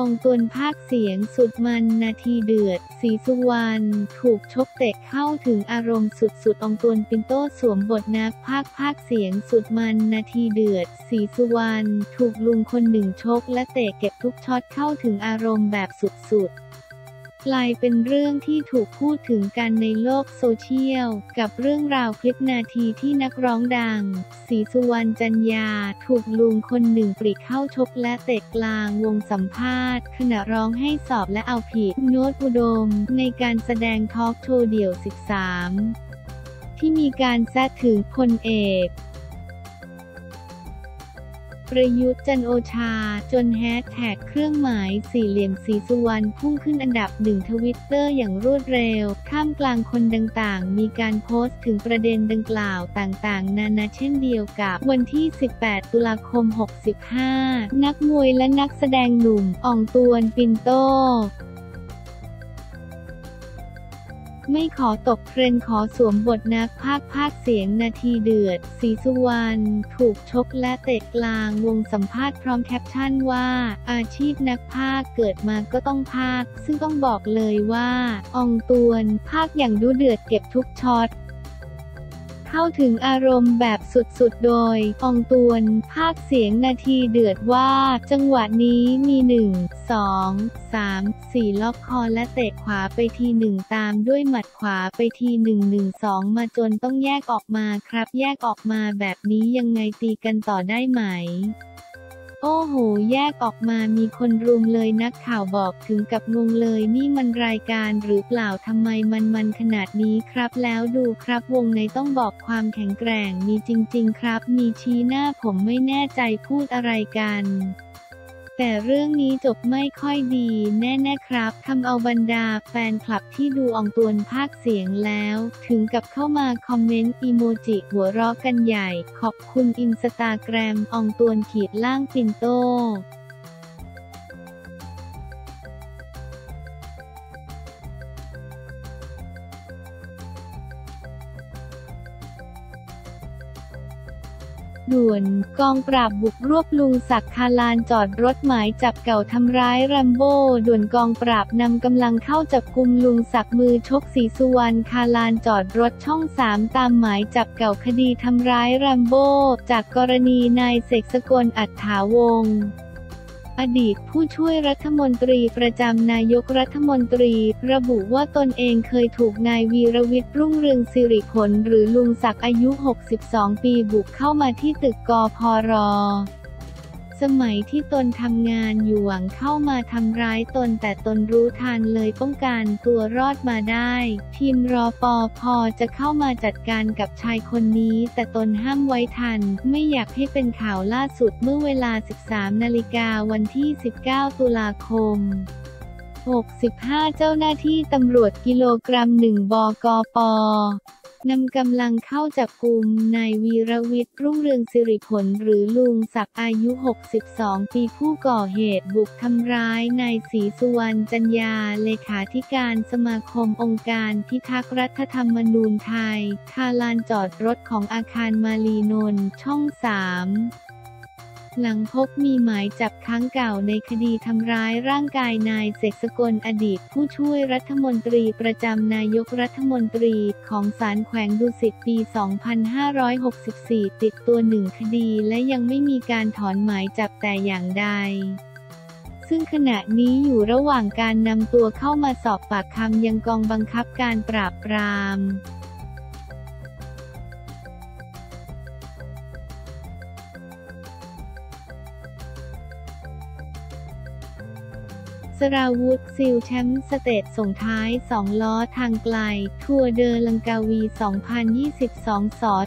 ปองตวนภาคเสียงสุดมันนาทีเดือดศรีสุวรรณถูกชกเตะเข้าถึงอารมณ์สุดๆปองตวนปิ่นโตสวมบทนักภาคเสียงสุดมันนาทีเดือดศรีสุวรรณถูกลุงคนหนึ่งชกและเตะเก็บทุกช็อตเข้าถึงอารมณ์แบบสุดๆกลายเป็นเรื่องที่ถูกพูดถึงกันในโลกโซเชียลกับเรื่องราวคลิปนาทีที่นักร้องดังศรีสุวรรณจันยาถูกลุงคนหนึ่งปรีเข้าชกและเตะกลางวงสัมภาษณ์ขณะร้องให้สอบและเอาผิดโน้ตอุดมในการแสดงทอล์กโชว์เดี่ยว13ที่มีการแซะถึงพลเอกประยุทธ์จันทร์โอชาจนแฮชแท็กเครื่องหมายสี่เหลี่ยมศรีสุวรรณพุ่งขึ้นอันดับ1ทวิตเตอร์อย่างรวดเร็วท่ามกลางคนต่างๆมีการโพสต์ถึงประเด็นดังกล่าวต่างๆนานาเช่นเดียวกับวันที่18ตุลาคม65นักมวยและนักแสดงหนุ่มอ่องตวนปิ่นโตไม่ขอตกเทรนด์ขอสวมบทนักพากย์เสียงนาทีเดือดศรีสุวรรณถูกชกและเตะกลางวงสัมภาษณ์พร้อมแคปชั่นว่าอาชีพนักพากย์เกิดมาก็ต้องพากย์ซึ่งต้องบอกเลยว่าอ่องตวนพากย์อย่างดุเดือดเก็บทุกช็อตเข้าถึงอารมณ์แบบสุดๆโดยอ่องตวนภาคเสียงนาทีเดือดว่าจังหวะนี้มี1 2 3 4ล็อกคอและเตะขวาไปที1ตามด้วยหมัดขวาไปที1 1 2มาจนต้องแยกออกมาครับแยกออกมาแบบนี้ยังไงตีกันต่อได้ไหมโอ้โหแยกออกมามีคนรุมเลยนักข่าวบอกถึงกับงงเลยนี่มันรายการหรือเปล่าทำไมมันขนาดนี้ครับแล้วดูครับวงในต้องบอกความแข็งแกร่งมีจริงๆครับมีชี้หน้าผมไม่แน่ใจพูดอะไรกันแต่เรื่องนี้จบไม่ค่อยดีแน่ๆครับทำเอาบรรดาแฟนคลับที่ดูอ่องตวนภาคเสียงแล้วถึงกับเข้ามาคอมเมนต์อีโมจิหัวเราะกันใหญ่ขอบคุณอินสตาแกรมอ่องตวน_ ปิ่นโตด่วนกองปราบบุกรวบลุงศักดิ์คาลานจอดรถหมายจับเก่าทำร้ายแรมโบ้ด่วนกองปราบนำกำลังเข้าจับกุมลุงศักดิ์มือชกศรีสุวรรณคาลานจอดรถช่อง3ตามหมายจับเก่าคดีทำร้ายแรมโบ้จากกรณีนายเสกสกลอัฏฐาวงศ์อดีตผู้ช่วยรัฐมนตรีประจำนายกรัฐมนตรีระบุว่าตนเองเคยถูกนายวีรวิทย์รุ่งเรืองสิริผลหรือลุงศักดิ์อายุ62ปีบุกเข้ามาที่ตึกกพร.สมัยที่ตนทำงานอยู่หวังเข้ามาทำร้ายตนแต่ตนรู้ทันเลยป้องกันตัวรอดมาได้ทีมรปภ.จะเข้ามาจัดการกับชายคนนี้แต่ตนห้ามไว้ทันไม่อยากให้เป็นข่าวล่าสุดเมื่อเวลา 13 นาฬิกาวันที่19ตุลาคม65เจ้าหน้าที่ตำรวจกิโลกรัม1บกป.นำกำลังเข้าจับกุมนายวีรวิทย์รุ่งเรืองสิริผลหรือลุงศักดิ์อายุ62ปีผู้ก่อเหตุบุกทำร้ายนายศรีสุวรรณจันยาเลขาธิการสมาคมองค์การพิทักษ์รัฐธรรมนูญไทยคาลานจอดรถของอาคารมาลีนนท์ช่อง3หลังพบมีหมายจับค้างเก่าในคดีทำร้ายร่างกายนายเสกสกลอดีตผู้ช่วยรัฐมนตรีประจำนายกรัฐมนตรีของศาลแขวงดุสิตปี 2564 ติดตัว1 คดีและยังไม่มีการถอนหมายจับแต่อย่างใดซึ่งขณะนี้อยู่ระหว่างการนำตัวเข้ามาสอบปากคำยังกองบังคับการปราบปรามสราวุธซิลแชมป์สเตทส่งท้าย2ล้อทางไกลทัวร์เดอลังกาวี2022 ส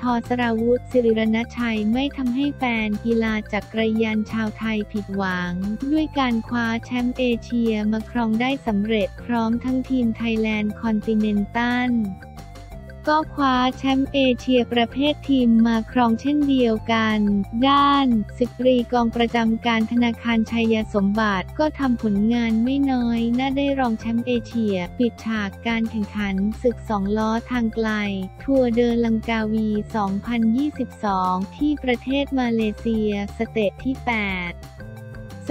ท.สราวุธศิริรณชัยไม่ทำให้แฟนกีฬาจักรยานชาวไทยผิดหวังด้วยการคว้าแชมป์เอเชียมาครองได้สำเร็จพร้อมทั้งทีมไทยแลนด์คอนติเนนตัล ก็คว้าแชมป์เอเชียประเภททีมมาครองเช่นเดียวกันด้านสิบตรีกองประจำการธนาคารชัยสมบัติก็ทำผลงานไม่น้อยน่าได้รองแชมป์เอเชียปิดฉากการแข่งขันศึก2ล้อทางไกลทัวร์เดลังกาวี 2022 ที่ประเทศมาเลเซียสเตจที่ 8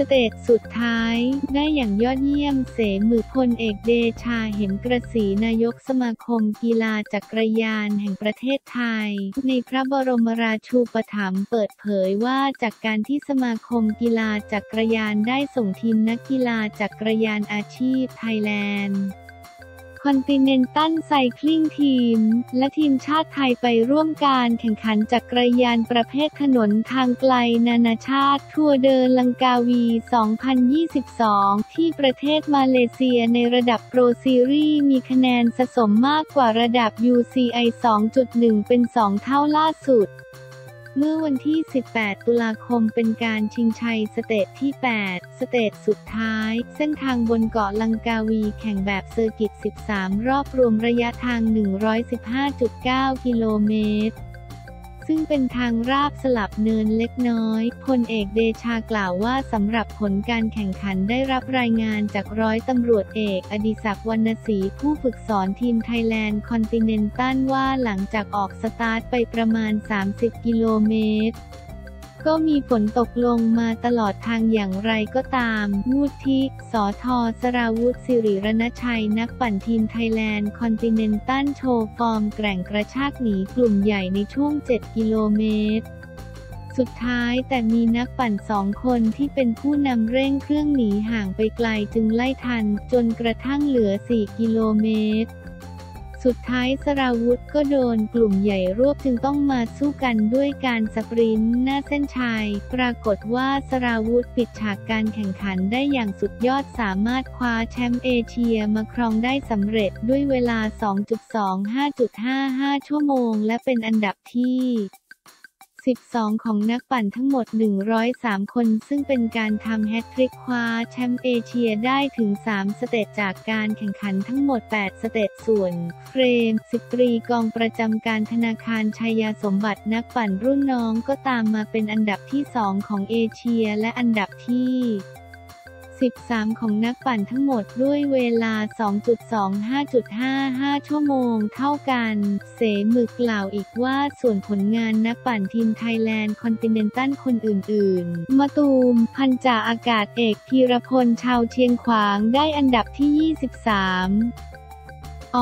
สเตจสุดท้ายได้อย่างยอดเยี่ยมเสมือพลเอกเดชาเหมกระสีนายกสมาคมกีฬาจักรยานแห่งประเทศไทยในพระบรมราชูปถัมภ์เปิดเผยว่าจากการที่สมาคมกีฬาจักรยานได้ส่งทีมนักกีฬาจักรยานอาชีพไทยแลนด์Continental Cycling Team และทีมชาติไทยไปร่วมการแข่งขันจักรยานประเภทถนนทางไกลนานาชาติทัวร์เดลังกาวี 2022 ที่ประเทศมาเลเซียในระดับโปรซีรีส์มีคะแนนสะสมมากกว่าระดับ UCI 2.1 เป็น 2 เท่าล่าสุดเมื่อวันที่ 18 ตุลาคมเป็นการชิงชัยสเตจที่ 8 สเตจสุดท้ายเส้นทางบนเกาะลังกาวีแข่งแบบเซอร์กิต 13 รอบรวมระยะทาง 115.9 กิโลเมตรซึ่งเป็นทางราบสลับเนินเล็กน้อยพลเอกเดชากล่าวว่าสำหรับผลการแข่งขันได้รับรายงานจากร้อยตำรวจเอกอดิศักดิ์วรรณศรีผู้ฝึกสอนทีมไทยแลนด์คอนติเนนตัลว่าหลังจากออกสตาร์ทไปประมาณ 30 กิโลเมตรก็มีฝนตกลงมาตลอดทางอย่างไรก็ตามวุฒิสธสราวุธสิริรณชัยนักปั่นทีมไทยแลนด์คอนติเนนตัลโชว์ฟอร์มแกร่งกระชากหนีกลุ่มใหญ่ในช่วง 7 กิโลเมตรสุดท้ายแต่มีนักปั่น2 คนที่เป็นผู้นำเร่งเครื่องหนีห่างไปไกลจึงไล่ทันจนกระทั่งเหลือ 4 กิโลเมตรสุดท้ายสราวุธก็โดนกลุ่มใหญ่รวบจึงต้องมาสู้กันด้วยการสปรินต์หน้าเส้นชัยปรากฏว่าสราวุธปิดฉากการแข่งขันได้อย่างสุดยอดสามารถคว้าแชมป์เอเชียมาครองได้สำเร็จด้วยเวลา 2.25.55 ชั่วโมงและเป็นอันดับที่12 ของนักปั่นทั้งหมด 103 คนซึ่งเป็นการทำแฮตทริกคว้าแชมป์เอเชียได้ถึง 3 สเตจจากการแข่งขันทั้งหมด 8 สเตจส่วนเฟรมสิบตรีกองประจำการธนาคารชัยสมบัตินักปั่นรุ่นน้องก็ตามมาเป็นอันดับที่ 2 ของเอเชียและอันดับที่13 ของนักปั่นทั้งหมดด้วยเวลา 2.25.55 ชั่วโมงเท่ากันเสมือกล่าวอีกว่าส่วนผลงานนักปั่นทีมไทยแลนด์คอนติเนนตัลคนอื่นๆมะตูมพันจ่าอากาศเอกพีรพลชาวเชียงขวางได้อันดับที่ 23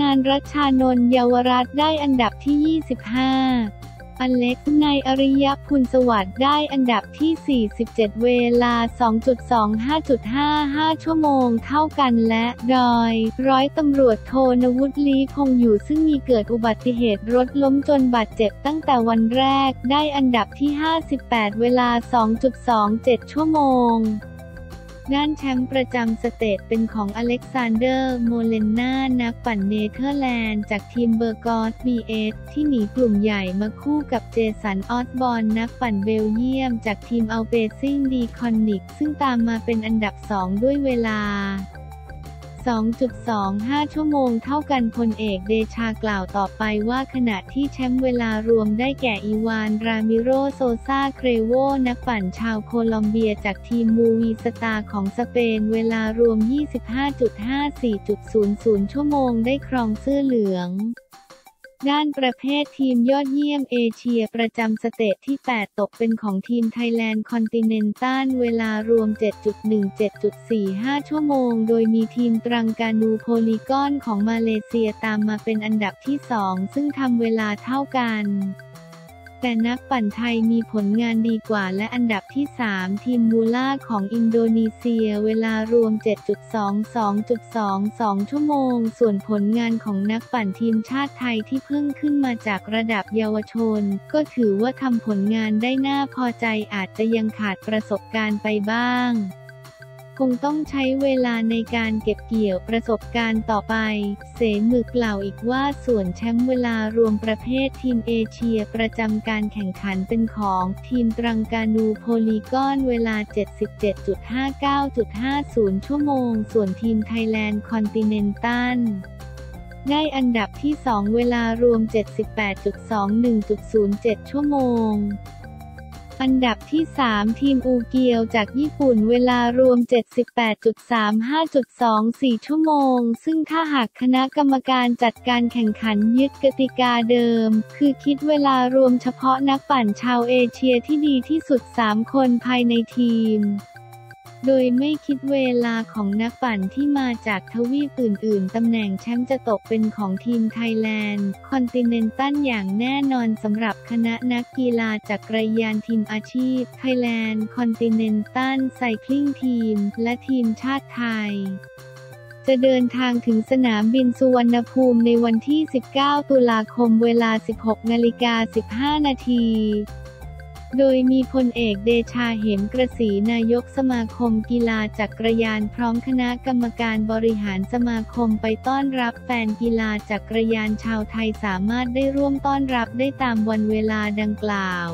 นานรัชชานนท์เยาวรัตน์ได้อันดับที่ 25อเล็กซ์นายอริยพุนสวัสดิ์ได้อันดับที่ 47 เวลา 2.25.55 ชั่วโมงเท่ากันและดอยร้อยตำรวจโทนวุฒิลีคงอยู่ซึ่งมีเกิดอุบัติเหตุรถล้มจนบาดเจ็บตั้งแต่วันแรกได้อันดับที่ 58 เวลา 2.27 ชั่วโมงด้านแชมป์ประจำสเตจเป็นของอเล็กซานเดอร์โมเลนนานักปั่นเนเธอร์แลนด์จากทีมเบอร์กอสบีเอสที่หนีกลุ่มใหญ่มาคู่กับเจสันออสบอร์นนักปั่นเบลเยียมจากทีมอัลเบซิ่งดีคอนนิกซึ่งตามมาเป็นอันดับ 2 ด้วยเวลา 2.25 ชั่วโมงเท่ากันพลเอกเดชากล่าวต่อไปว่าขณะที่แชมป์เวลารวมได้แก่อีวานรามิโรโซซาเครโวนักปั่นชาวโคลอมเบียจากทีมมูวีสตาร์ของสเปนเวลารวม 25.54.00 ชั่วโมงได้ครองเสื้อเหลืองด้านประเภททีมยอดเยี่ยมเอเชียประจำสเตจที่ 8 ตกเป็นของทีมไทยแลนด์คอนติเนนตัลเวลารวม 7.17.45 ชั่วโมงโดยมีทีมตรังกานูโพลีกอนของมาเลเซียตามมาเป็นอันดับที่ 2 ซึ่งทำเวลาเท่ากันแต่นักปั่นไทยมีผลงานดีกว่าและอันดับที่ 3 ทีมมูล่าของอินโดนีเซียเวลารวม 7.22.22 ชั่วโมงส่วนผลงานของนักปั่นทีมชาติไทยที่เพิ่งขึ้นมาจากระดับเยาวชนก็ถือว่าทำผลงานได้น่าพอใจอาจจะยังขาดประสบการณ์ไปบ้างคงต้องใช้เวลาในการเก็บเกี่ยวประสบการณ์ต่อไปเสมือกล่าวอีกว่าส่วนแชมป์เวลารวมประเภททีมเอเชียประจำการแข่งขันเป็นของทีมตรังกานูโพลีกอนเวลา 77.59.50 ชั่วโมงส่วนทีมไทยแลนด์คอนติเนนตัล ได้อันดับที่2เวลารวม 78.21.07 ชั่วโมงอันดับที่3ทีมอูเกียวจากญี่ปุ่นเวลารวม 78.35.24 ชั่วโมงซึ่งถ้าหากคณะกรรมการจัดการแข่งขันยึดกติกาเดิมคือคิดเวลารวมเฉพาะนักปั่นชาวเอเชียที่ดีที่สุด3คนภายในทีมโดยไม่คิดเวลาของนักปั่นที่มาจากทวีปอื่นๆตำแหน่งแชมป์จะตกเป็นของทีมไทยแลนด์คอนติเนนตัลอย่างแน่นอนสำหรับคณะนักกีฬาจักรยานทีมอาชีพไทยแลนด์คอนติเนนตัลไซคลิ่งทีมและทีมชาติไทยจะเดินทางถึงสนามบินสุวรรณภูมิในวันที่19ตุลาคมเวลา 16:15 นาทีโดยมีพลเอกเดชาเหมกระสีนายกสมาคมกีฬาจักรยานพร้อมคณะกรรมการบริหารสมาคมไปต้อนรับแฟนกีฬาจักรยานชาวไทยสามารถได้ร่วมต้อนรับได้ตามวันเวลาดังกล่าว